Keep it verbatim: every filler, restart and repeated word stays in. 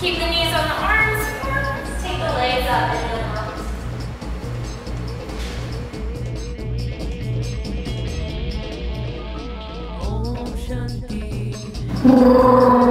Keep the knees on the arms, take the legs up and then up. Om Shanti.